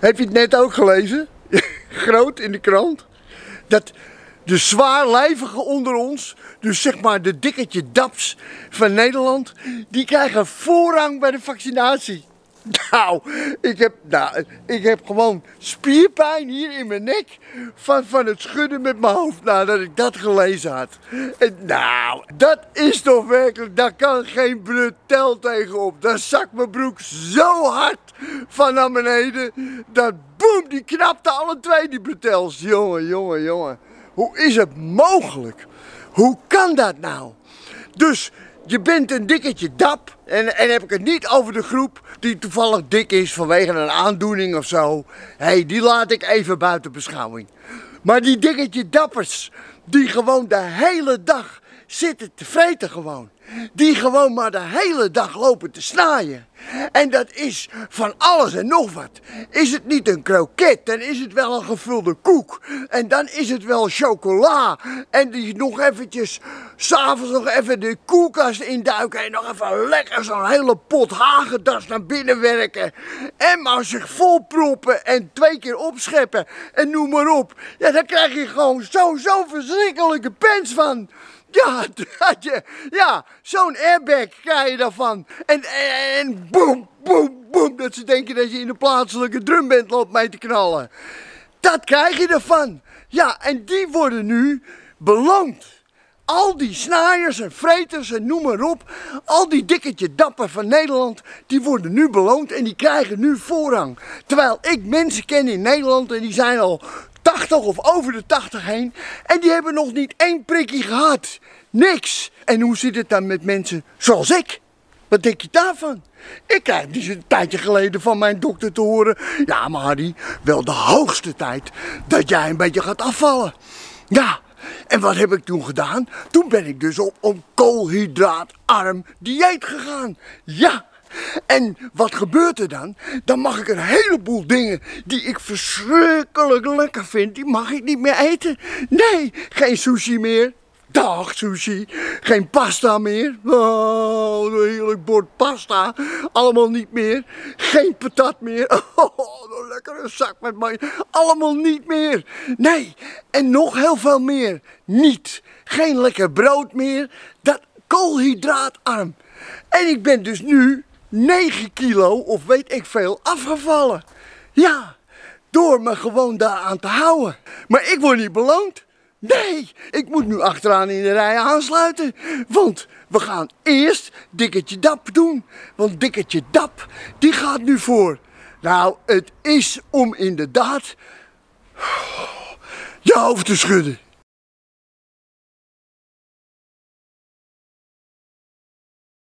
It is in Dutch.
Heb je het net ook gelezen? Groot in de krant. Dat de zwaarlijvigen onder ons, dus zeg maar de Dikkertje Daps van Nederland, die krijgen voorrang bij de vaccinatie. Nou, ik heb gewoon spierpijn hier in mijn nek van het schudden met mijn hoofd nadat ik dat gelezen had. En nou, dat is toch werkelijk, daar kan geen brutel tegenop. Dan zakt mijn broek zo hard van naar beneden, dat boem, die knapte alle twee die brutels. Jongen, jongen, jongen, hoe is het mogelijk? Hoe kan dat nou? Dus... je bent een Dikkertje Dap en heb ik het niet over de groep die toevallig dik is vanwege een aandoening of zo. Hey, die laat ik even buiten beschouwing. Maar die Dikkertje Dappers die gewoon de hele dag zitten te vreten gewoon. Die gewoon maar de hele dag lopen te snaaien. En dat is van alles en nog wat. Is het niet een kroket, dan is het wel een gevulde koek. En dan is het wel chocola. En die nog eventjes, s'avonds nog even de koelkast induiken. En nog even lekker zo'n hele pot hagedas naar binnen werken. En maar zich volproppen en 2 keer opscheppen. En noem maar op. Ja, daar krijg je gewoon zo'n verschrikkelijke pens van. Ja, zo'n airbag krijg je daarvan. En boem, boem, boem. Dat ze denken dat je in de plaatselijke drumband loopt mee te knallen. Dat krijg je ervan. Ja, en die worden nu beloond. Al die snaaiers en vreters en noem maar op. Al die Dikkertje Dappen van Nederland, die worden nu beloond en die krijgen nu voorrang. Terwijl ik mensen ken in Nederland en die zijn al 80 of over de 80 heen. En die hebben nog niet 1 prikkie gehad. Niks. En hoe zit het dan met mensen zoals ik? Wat denk je daarvan? Ik krijg dus een tijdje geleden van mijn dokter te horen. Ja, maar Harry, wel de hoogste tijd dat jij een beetje gaat afvallen. Ja. En wat heb ik toen gedaan? Toen ben ik dus op een koolhydraatarm dieet gegaan. Ja. En wat gebeurt er dan? Dan mag ik een heleboel dingen die ik verschrikkelijk lekker vind, die mag ik niet meer eten. Nee, geen sushi meer. Dag sushi. Geen pasta meer. Oh, een heerlijk bord pasta. Allemaal niet meer. Geen patat meer. Oh, een lekkere zak met mayonaise. Allemaal niet meer. Nee, en nog heel veel meer. Niet. Geen lekker brood meer. Dat koolhydraatarm. En ik ben dus nu 9 kilo of weet ik veel afgevallen. Ja, door me gewoon daaraan te houden. Maar ik word niet beloond. Nee, ik moet nu achteraan in de rij aansluiten. Want we gaan eerst Dikkertje Dap doen. Want Dikkertje Dap, die gaat nu voor. Nou, het is om inderdaad je hoofd te schudden.